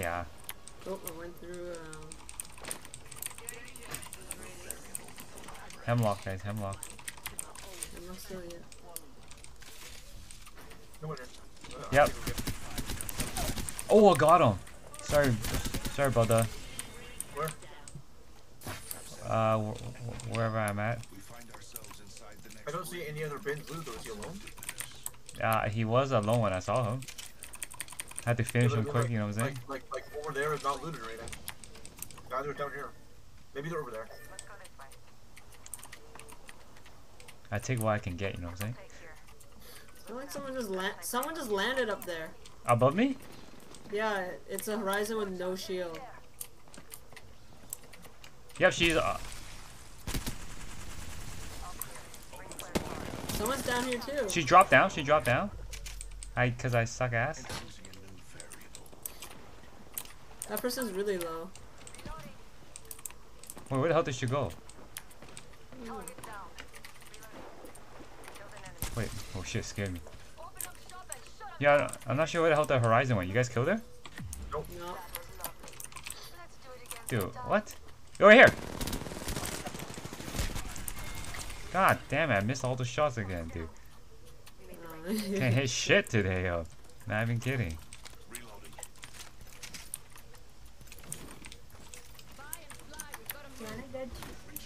Yeah. Oh, I went through. Hemlock, guys, Hemlock. I'm not still yet. No winner. Yep. Oh, I got him. Sorry about that. Where? Wherever I'm at. I don't see any other bins. Ludo, is he alone? He was alone when I saw him. I had to finish him quick, you know what I'm saying? Like over there is not looted right now. Neither is down here. Maybe they're over there. I take what I can get, you know what I'm saying? I like someone just landed up there. Above me? Yeah, it's a Horizon with no shield. Yep, she's up. Someone's down here too. She dropped down. Cause I suck ass. That person's really low. Wait, where the hell did she go? Ooh. Wait, oh shit, scared me. Yeah, I'm not sure where the hell that Horizon went. You guys killed her? Nope. No. Dude, what? You're right here! God damn it, I missed all the shots again, dude. Can't hit shit today, yo. Not even kidding.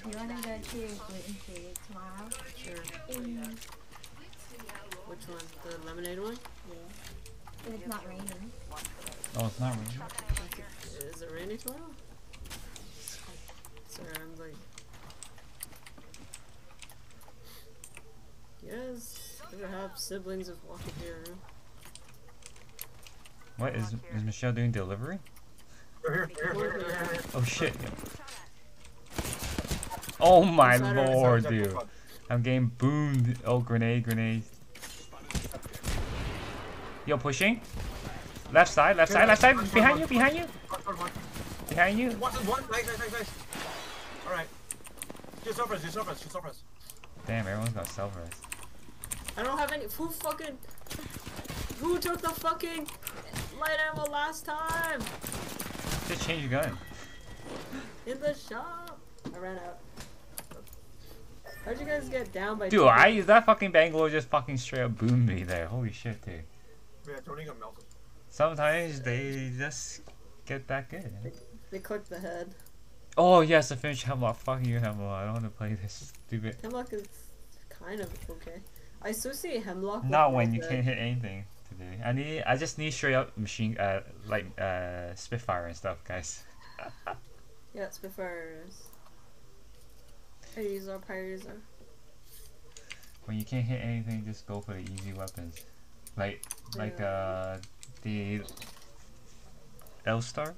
You wanna go to gluten free tomorrow? Sure. Which one? The lemonade one? Yeah. If it's not raining. Oh, it's not raining. Is it raining tomorrow? Sorry, I'm like... Yes, ever have siblings of walking here. What is Michelle doing delivery? Oh shit. Oh my lord, dude. I'm getting boomed. Oh, grenade. Yo, pushing. Left side. Behind you. Nice. Alright. She's over us. Damn, everyone's got self res. I don't have any. Who took the fucking light ammo last time? Just change your gun. In the shop. I ran out. How'd you guys get down by? Dude, I used that fucking Bangalore just fucking straight up boomed me there. Holy shit, dude. Yeah, don't even melt it. Sometimes they just get that good. They click the head. Oh yes, I finished Hemlock. Fuck you, Hemlock. I don't want to play this stupid. Hemlock is kind of okay. I associate Hemlock. Not when you can't hit anything today. I just need straight up machine Spitfire and stuff, guys. Yeah, Spitfire is. Priorities are. When you can't hit anything, just go for the easy weapons, like the L-Star.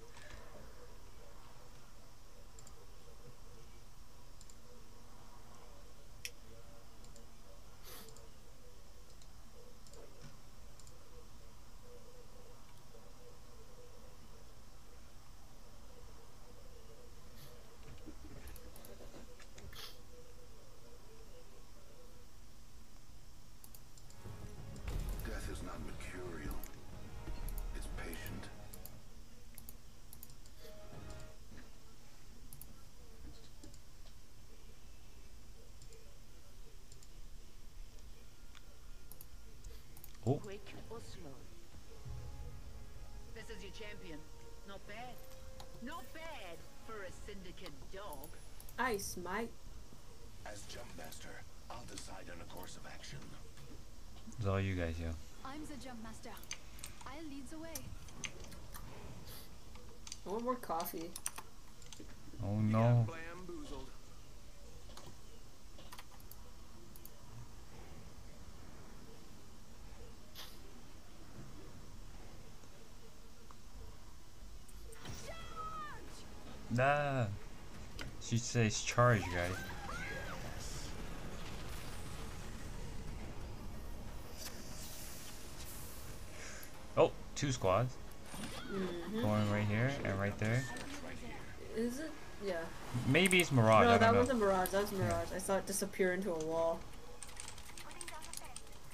This is your champion. Not bad for a syndicate dog. Ice, Mike. As jump master, I'll decide on a course of action. It's all you guys, yeah. I'm the jump master. I lead the way. I want more coffee. Oh no. Nah, she says charge, guys. Oh, two squads. Mm-hmm. Going right here and right there. Is it? Yeah. Maybe it's Mirage. No, that wasn't Mirage. That was Mirage. Yeah. I saw it disappear into a wall.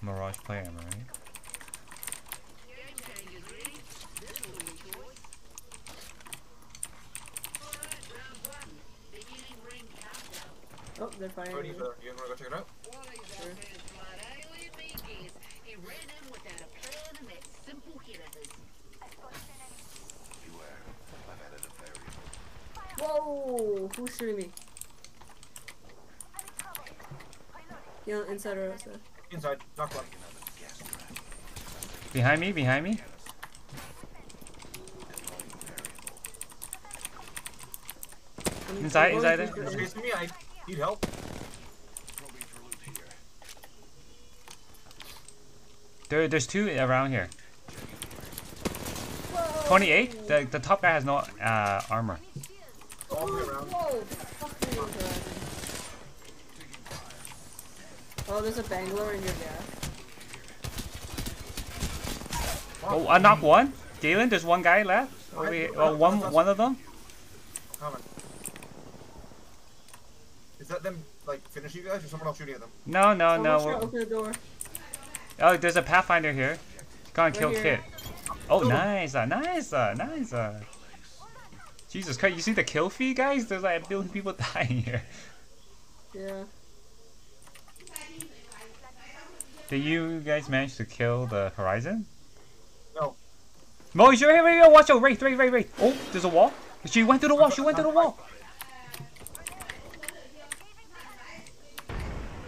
Mirage player, right? Oh, they're firing. Cody, you want to go check it out? Sure. Whoa! Who's shooting me? You know, inside or outside? Inside. Knock one. Behind me, behind me. Inside, inside. I need help. There's two around here. 28? The top guy has no armor. Oh, there's a Bangalore in your gas. Oh, I knocked one. Galen, there's one guy left. Oh, one of them. Is that them, like, finish you guys, or someone else shooting at them? No, no, no. Open the door. Oh, there's a Pathfinder here. Go and kill Kit. Oh, nice, nice, nice. Jesus Christ, you see the kill feed, guys? There's like a billion people dying here. Yeah. Did you guys manage to kill the Horizon? No. Mo, you're here, here, watch out, Wraith. Oh, there's a wall. She went through the wall, she went through the wall.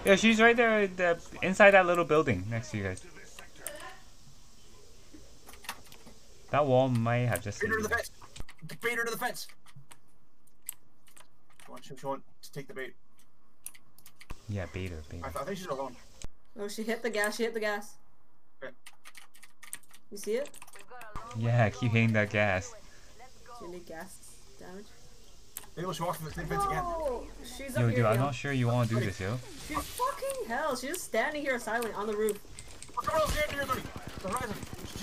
Yeah, she's right there inside that little building next to you guys. That wall might have just... Bait her to the fence! She wants to take the bait. Yeah, bait her, bait her. I think she's alone. Oh, she hit the gas, Okay. You see it? Yeah, keep hitting that gas. Do you need gas damage? Maybe she walked from the same fence again. She's up here, dude, I'm not sure you want to do this, yo. She's fucking hell, she's just standing here silent on the roof. The horizon!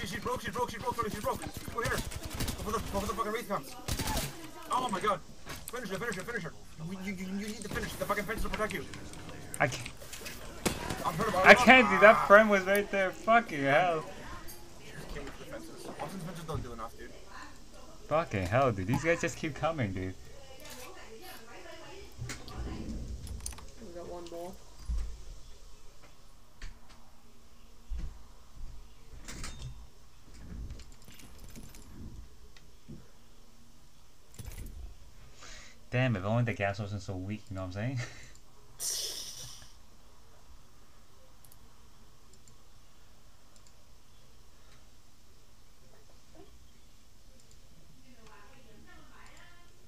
She broke. Go hit her! Before the fucking wraith comes. Oh my god. Finish her. You need to finish the fucking fence to protect you. I can't. I can't do that. Friend was right there. Fucking hell. Austin's fences don't do enough, dude. Fucking hell, dude. These guys just keep coming, dude. We got one more. Damn, if only the gas wasn't so weak, you know what I'm saying?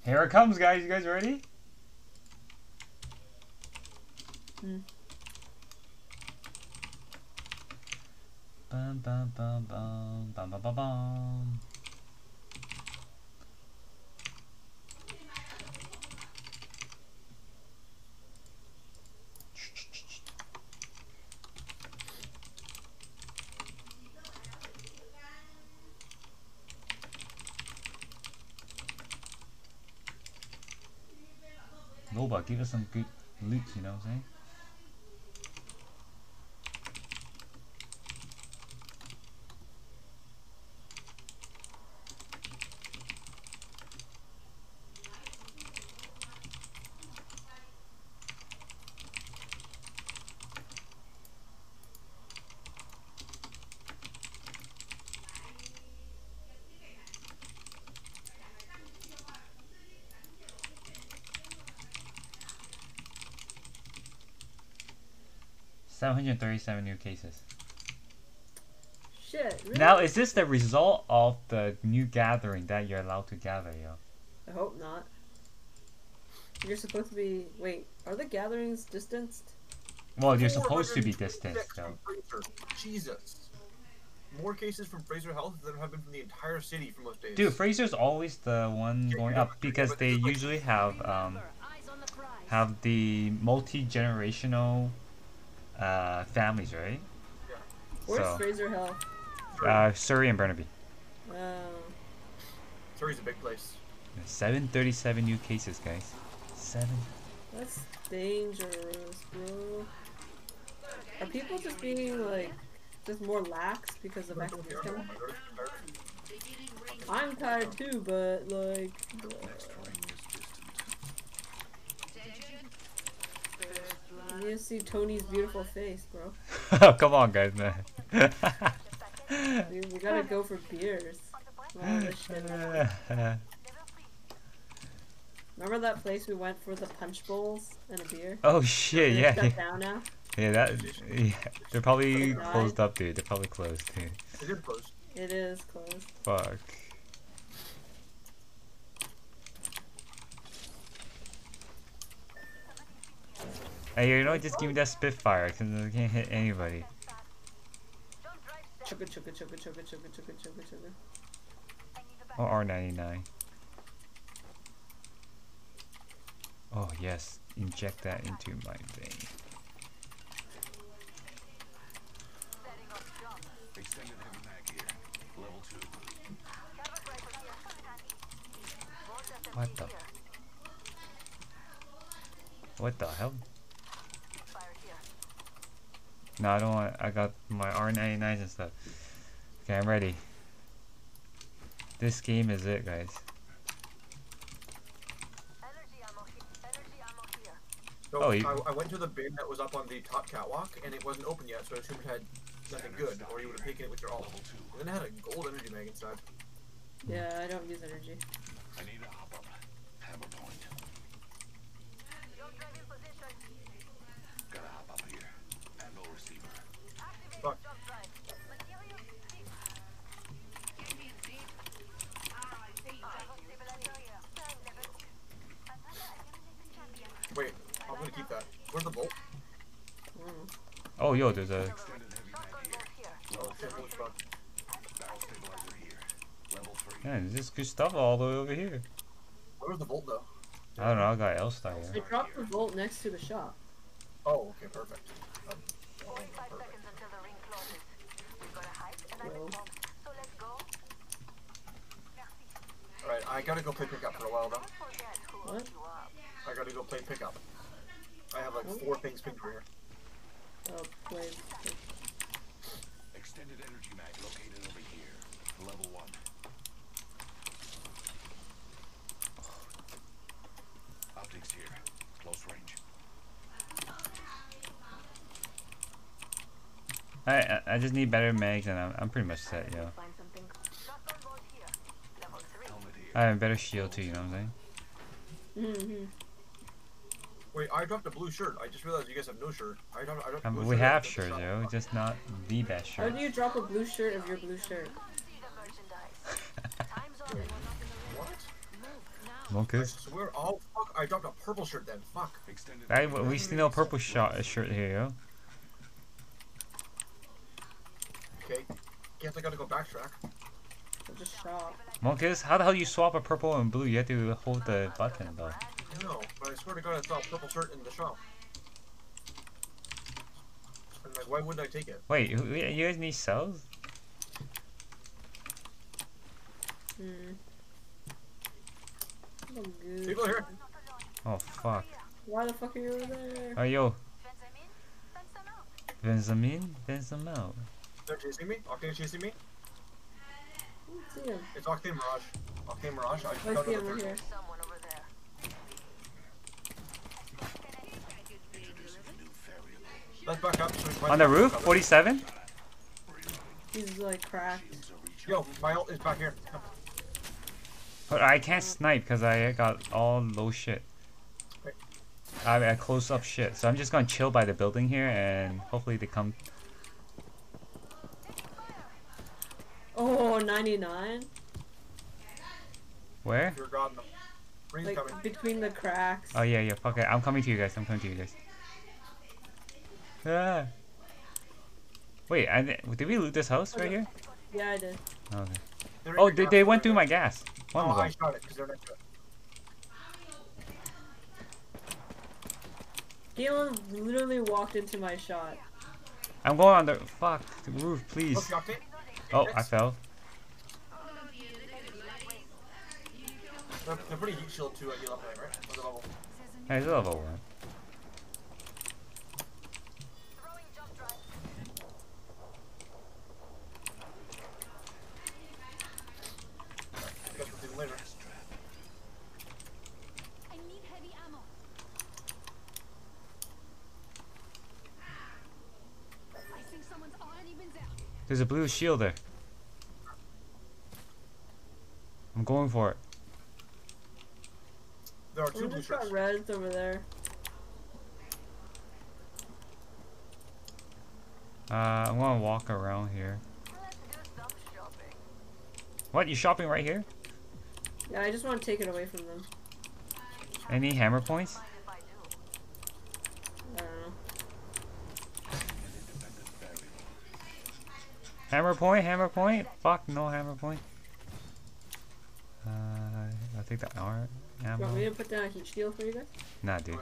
Here it comes, guys. You guys ready? Bum, bum, bum, bum, bum, bum, bum, bum. Loba, give us some good loot, you know what I'm saying? New cases. Shit, really? Now, is this the result of the new gathering that you're allowed to gather, yo? I hope not. You're supposed to be... Wait, are the gatherings distanced? Well, you're supposed to be distanced, though. Jesus. More cases from Fraser Health than have been from the entire city for most days. Dude, Fraser's always the one going up because they usually have the multi-generational... families, right? Yeah. Where's Fraser Health? Surrey and Burnaby. Surrey's a big place. 737 new cases, guys. 7. That's dangerous, bro. Are people just being, like, just more lax because the vaccines coming? I'm tired too, but, like... You didn't see Tony's beautiful face, bro. Oh, come on, guys, man. Dude, we gotta go for beers. Remember that place we went for the punch bowls and a beer? Oh shit, yeah. Shut down now. Yeah, they're probably closed up, dude. They're probably closed, dude. Is it closed? It is closed. Fuck. Hey, you know what? Just give me that Spitfire, cause I can't hit anybody. Chugga chugga chugga chugga chugga chugga chugga chugga. Oh, R99. Oh yes, inject that into my vein. Extended heavy mag here. Level 2. What the? What the hell? No, I don't want. I got my R99s and stuff. Okay, I'm ready. This game is it, guys. So I went to the bin that was up on the top catwalk, and it wasn't open yet, so I assumed it had nothing good, or you would have taken it with your all. And then it had a gold energy mag inside. Yeah, I don't use energy. I need to hop up. Have a point. Gotta hop up here. Handle receiver. Fuck. Wait, I'm gonna keep that. Where's the bolt? Mm. Oh, yo, there's a. Yeah, there's just good stuff all the way over here. Where's the bolt, though? I don't know, I got L-Star here. They dropped the bolt next to the shop. Oh, okay, perfect. Oh, perfect. Alright, I gotta go play pickup for a while, though. What? I gotta go play pickup. I have like 4 things pinned for here. Oh, play. Extended energy mag located over here. Level 1. Optics here. Close range. I just need better mags and I'm pretty much set, yo. I have a better shield too, you know what I'm saying? Mm-hmm. Wait, I dropped a blue shirt. I just realized you guys have no shirt. I dropped a blue shirt. We have shirts, yo. Just not the best shirt. How do you drop a blue shirt of your blue shirt? What? Okay. I swear, oh fuck, I dropped a purple shirt then. Fuck. We still no purple shirt here, yo. Okay. Guess I gotta go backtrack. Just shop. Monkus, how the hell do you swap a purple and blue? You have to hold the button, though. No, but I swear to God, I saw a purple shirt in the shop. And like, why wouldn't I take it? Wait, you guys need cells? Hmm. Good. People here. Oh fuck. Why the fuck are you over there? Oh yo. Benjamin? Benjamin? They're chasing me. Octane's chasing me. It's Octane Mirage. Octane Mirage. I just got another third. Let's back up. So on the roof? 47? He's like cracked. Yo, my ult is back here. But I can't snipe because I got all low shit. Wait. I close up shit. So I'm just gonna chill by the building here and hopefully they come. Oh, 99? Where? Like, between the cracks. Oh, yeah, yeah, fuck it. I'm coming to you guys. Ah. Wait, did we loot this house right here? Yeah, I did. Okay. Oh, they went through my gas. One of them. I shot it because they're next to it. Galen literally walked into my shot. I'm going on the the roof, please. Okay, oh, I fell. They're pretty heat shield too at your level, right? Or the level. Hey, it's level 1. There's a blue shield there. I'm going for it. There are two blue shields. Reds over there. I want to walk around here. Let's do some shopping. What? You shopping right here? Yeah, I just want to take it away from them. Any hammer points? I don't know. Hammer point, hammer point. Fuck, no hammer point. I'll take the R. You want me to put down a heat shield for you guys? Nah, dude.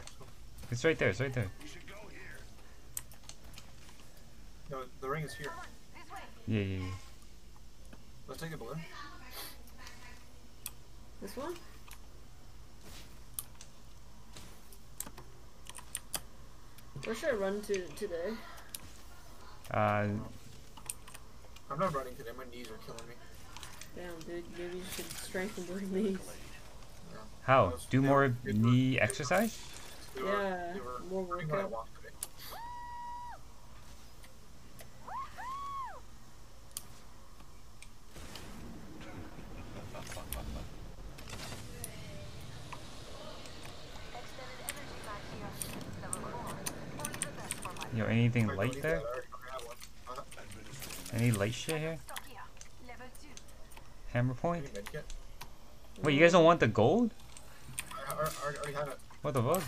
It's right there, it's right there. No, the ring is here. Yeah, yeah, yeah. Let's take a balloon. This one? Where should I run to today? I'm not running today, my knees are killing me. Damn, dude, maybe you should strengthen your knees. Yeah. How? Do more knee exercise? Yeah, more workout. Yo, anything light there? Any light shit here? Hammer point? Wait, you guys don't want the gold? What the fuck?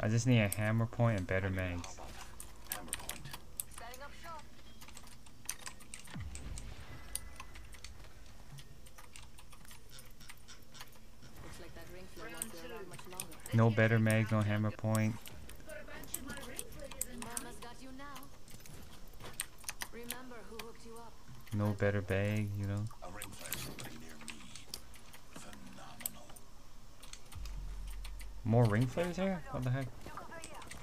I just need a hammer point and better mags. No better mag, no hammer point. No better bag, you know. More ring flares here? What the heck?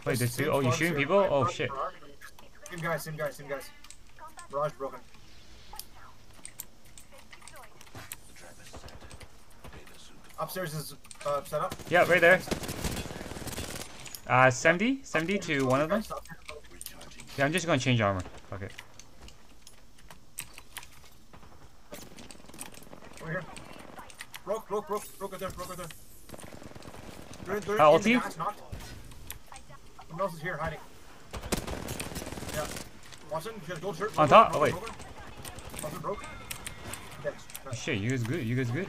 Wait, there's two. Oh, you shooting people? Oh shit. Same guys, same guys, same guys. Mirage broken. Upstairs is set up. Yeah, right there. 70 to one of them. Yeah, I'm just gonna change armor. Fuck it. Over here. Broke it there, broke it there. They're ulti? Someone else is here hiding. Yeah. Watson, you gotta go shirt. On top? Oh, wait. Watson broke. Oh, shit, you guys good, you guys good.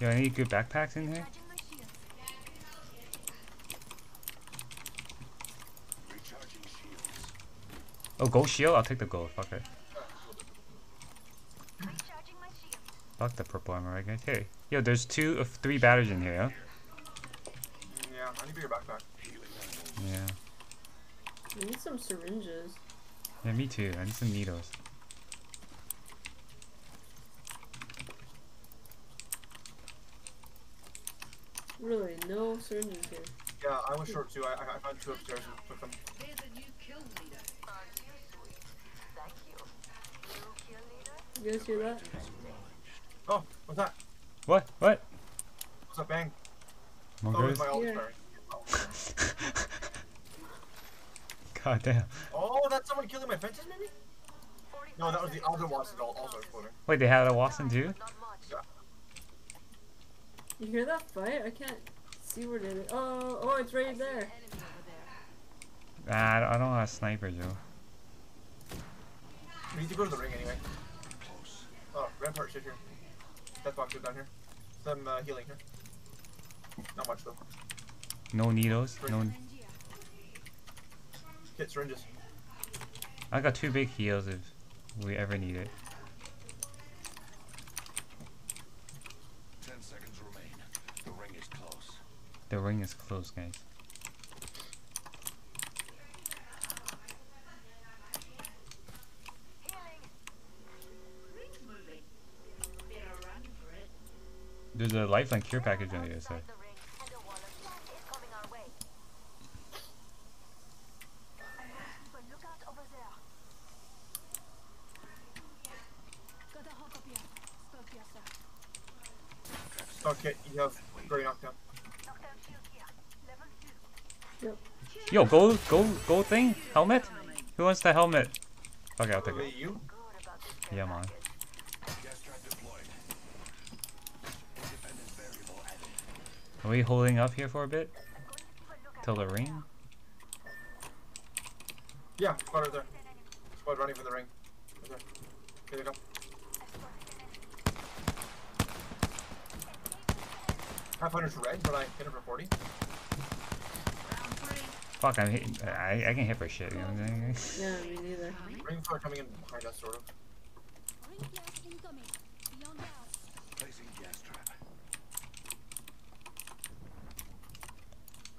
Yo, any good backpacks in here? Oh, gold shield? I'll take the gold. Fuck it. Fuck the purple armor, right guys? Hey. Yo, there's two of three batteries in here, huh? Yeah, I need your backpack. Yeah. I need some syringes. Yeah, me too. I need some needles. Really, no syringes here. Yeah, I was short too. I found two upstairs and took them. You guys hear that? Oh, what's that? What? What? What's that bang? Oh, it's my ult firing. God damn. Oh, that's someone killing my fences maybe? No, that was the other Wattson also exploding. Wait, they had a Wattson too? Yeah. You hear that fight? I can't see where it is. Oh, oh, it's right there. Nah, I don't have a sniper, Joe. We need to go to the ring anyway. Oh, Rampart shit here. Death box is down here. Some healing here. Not much though. No needles. No. Get syringes. I got two big heals if we ever need it. 10 seconds remain. The ring is close. The ring is close, guys. There's a lifeline cure package on the other side. Okay, you have Gray knocked out. Yo, go thing? Helmet? Who wants the helmet? Okay, I'll take it. You? Yeah, man. Are we holding up here for a bit? Till the ring? Yeah, squad right there. Squad running for the ring. Right there. Here they go. Pathfinder's red, but I hit him for 40. Fuck, I'm hitting. I can't hit for shit. You know what I'm doing? Yeah, me neither. Rings are coming in behind us, sort of.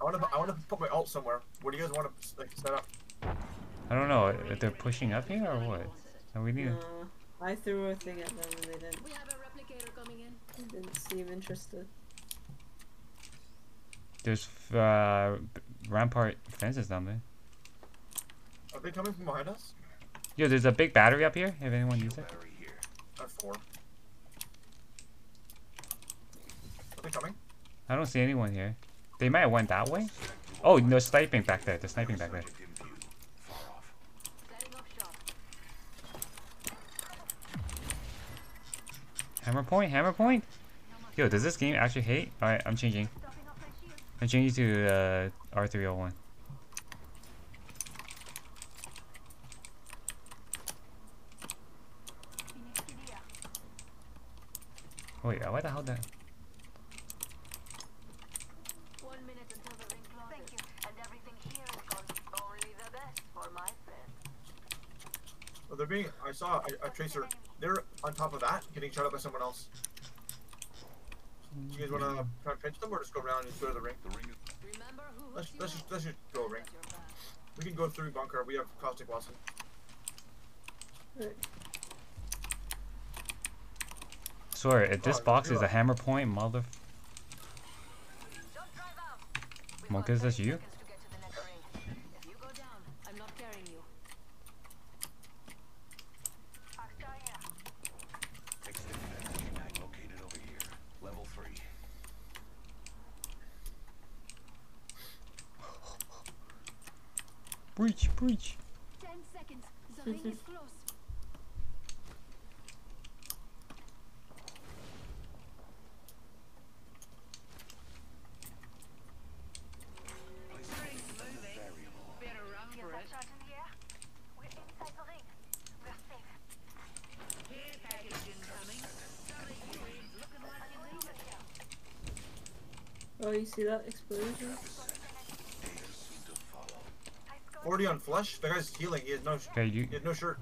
I wanna put my ult somewhere. What do you guys wanna like, set up? I don't know. If they're pushing up here or what? And we need. I threw a thing at them and they didn't. We have a replicator coming in. They didn't seem interested. There's Rampart fences down there. Are they coming from behind us? Yo, there's a big battery up here. If anyone needs it. That's four. Are they coming? I don't see anyone here. They might have went that way. Oh, no, sniping back there. They're sniping back there. Hammer point, hammer point. Yo, does this game actually hate? All right, I'm changing. I'm changing to R301. Wait, why the hell that? Oh, they're being. I saw a tracer. They're on top of that, getting shot up by someone else. You guys want to try and pinch them or just go around and go to the ring? Let's just go ring. We can go through bunker. We have Caustic Wattson. Sorry, if this box is a hammer point, mother. Monk, is this you? Breach, breach. 10 seconds. The ring is close. Better run for it. We're inside the ring. We're safe. Here, package incoming. Oh, you see that explosion? 40 on flesh? The guy's healing. He has no shirt. Okay, he has no shirt.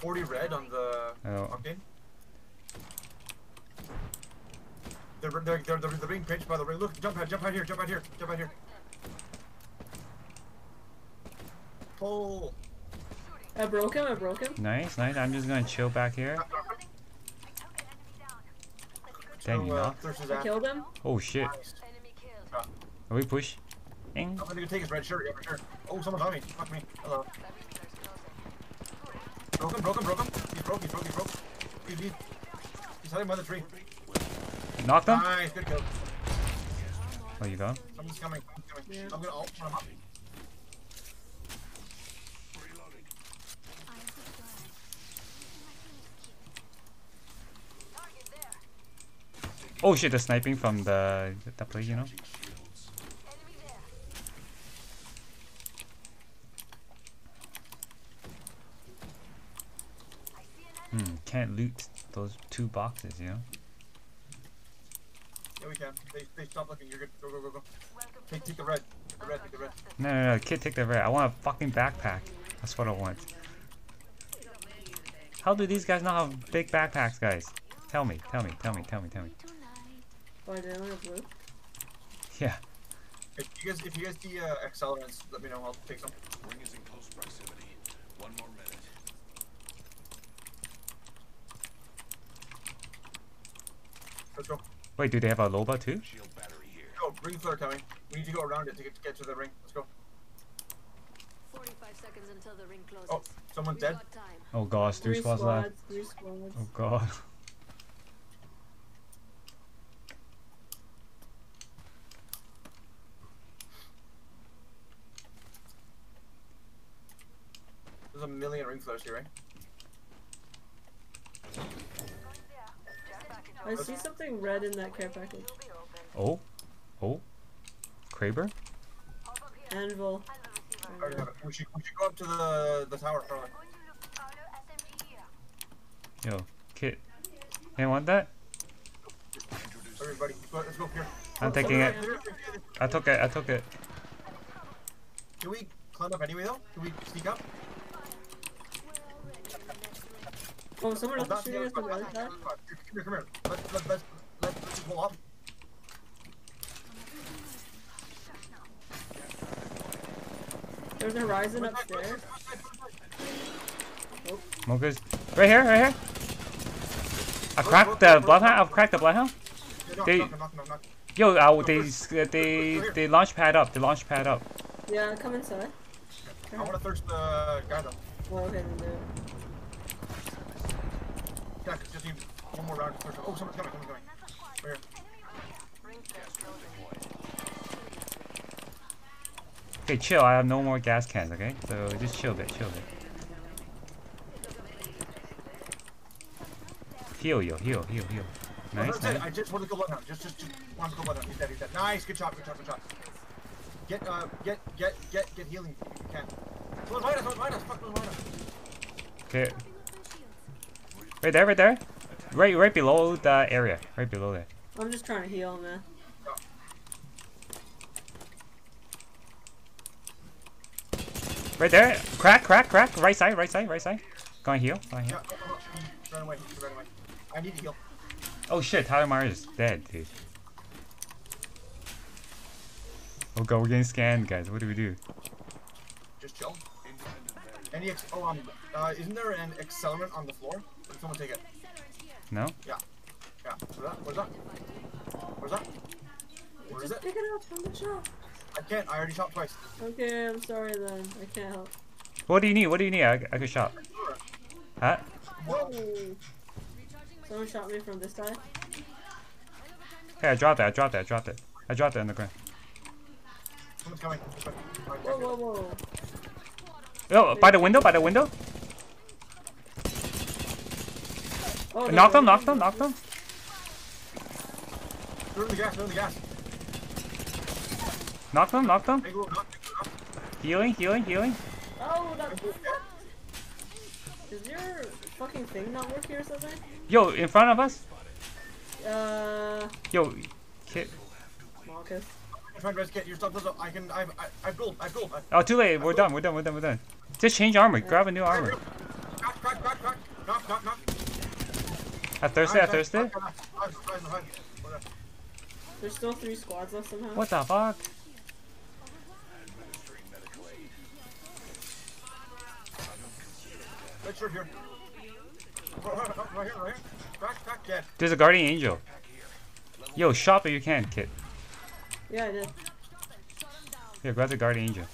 40 red on the Octane. They're being pinched by the ring. Look, jump out here. Pull. I broke him. Nice, nice. I'm just gonna chill back here. Dang, you knocked. I killed him. Oh shit. Nice. Are we push? I'm gonna take his red shirt, yeah, for sure. Oh, someone's on me. Fuck me. Hello. Broke him. He broke. He's hiding by the tree. Knocked him? Nice, good kill. Oh, you got him? Someone's coming. Yeah. I'm gonna ult him up. Reloading. Oh shit, they're sniping from the play, you know? Can't loot those two boxes, you know? Yeah, we can. They stop looking. You're good. Go. Take the red. No, kid, take the red. I want a fucking backpack. That's what I want. How do these guys not have big backpacks, guys? Tell me. Why, do they only have blue? Yeah. If you guys the accelerants, let me know. I'll take some. Ring is in close proximity. 1 more minute. Let's go. Wait, do they have a Loba too? Oh, ring flare coming. We need to go around it to get to the ring. Let's go. 45 seconds until the ring closes. Oh, someone's dead. Oh gosh, 3 squads left. Oh god. million ring flows here, right? I see something red in that care package. Oh? Oh? Kraber? Anvil. Right. We should go up to the tower probably. Yo, kid. Hey, want that? Everybody, let's go here. I'm taking it. I took it. Can we climb up anyway though? Can we sneak up? Oh, someone else is shooting us from the other side. Come here. Let's pull up. There's a Horizon upstairs. Oh. Mocha's right here. I've cracked the Bloodhound. They launch pad up. Yeah, come inside. I want to thirst the guy though. Well, okay, then do it. Yeah, just need one more round to thirst. Oh, someone's coming. Right here. Okay, chill. I have no more gas cans, okay? So just chill a bit. Heal. Nice. I just want to go blood out. Just want to go blood out. He's dead. Nice. Good shot. Get healing if you can. Someone's behind us. Fuck, someone's behind us. Okay. Right there. Right below the area. Right below there. I'm just trying to heal, man. Oh. Right there. Crack. Right side. Go on heal. Yeah, run away. I need to heal. Oh shit, Tyler Myers is dead, dude. Oh god, we're getting scanned, guys. What do we do? Just chill. Isn't there an accelerant on the floor? Or did someone take it? No? Yeah. Where's that? Where is it? Pick it up from the shop. I can't. I already shot twice. Okay, I'm sorry then. I can't help. What do you need? I could shot. Huh? Whoa. Someone shot me from this side. Hey, I dropped it. I dropped it on the ground. Someone's coming. Whoa. Oh, by the window. Oh, knocked them. Throw the gas. Knock them. Healing. Oh, that's good. Is your fucking thing not working or something? Yo, in front of us? Yo, kid. Marcus. I'm trying to rescue your stuff. I've gold. Oh, too late. We're done. Just change armor. Yeah. Grab a new armor. Crack. Knock. I thirsted. There's still 3 squads left somehow. What the fuck? Right here. Right here. Crack, dead. There's a guardian angel. Yo, shop if you can, kid. Yeah, I did. Here, grab the guardian angel.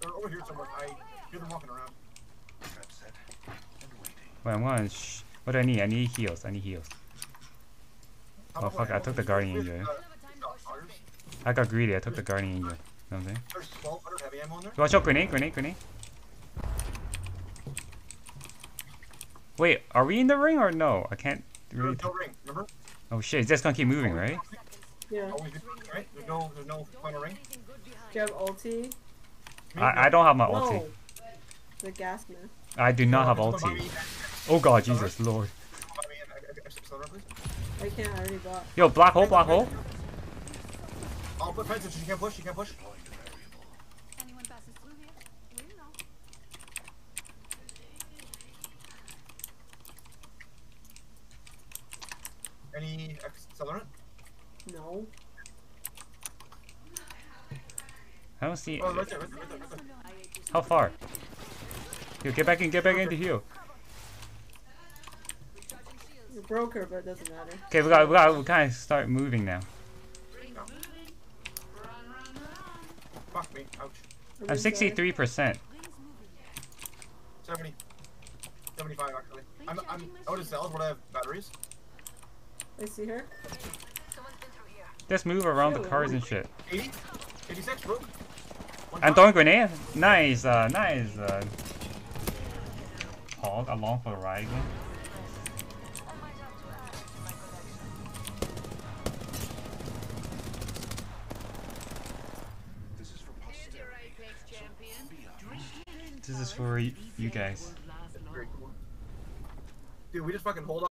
They're over here somewhere. I hear them walking around. Wait, I'm gonna what do I need? I need heals. Oh fuck, I took the guardian angel. I got greedy, I took the guardian angel. You know what I'm saying? There's 1200 heavy ammo in there. Watch out, grenade. Wait, are we in the ring or no? I can't really... There's no ring, remember? Oh shit, it's just gonna keep moving, right? Yeah. There's no final ring. Do you have ulti? I don't have my ulti. The gas man. I do not have ulti. Oh god, Jesus lord. I can't, I already bought. Yo, black hole. I'll put fences, you can't push. Anyone passes through here, we'll know. Any accelerant? No. I don't see it. Oh, right there. How far? Yo, get back in to heal. You're broke her, but it doesn't matter. Okay, we kinda start moving now. Fuck me, ouch. I'm 63%. 70. 75 actually. I'm out of cells, but I have batteries. I see her. Just move around the cars and shit. 80? 86, bro. And throwing grenade. Nice, nice. Hog along for a ride again. This is for you guys. Dude, we just fucking hold on.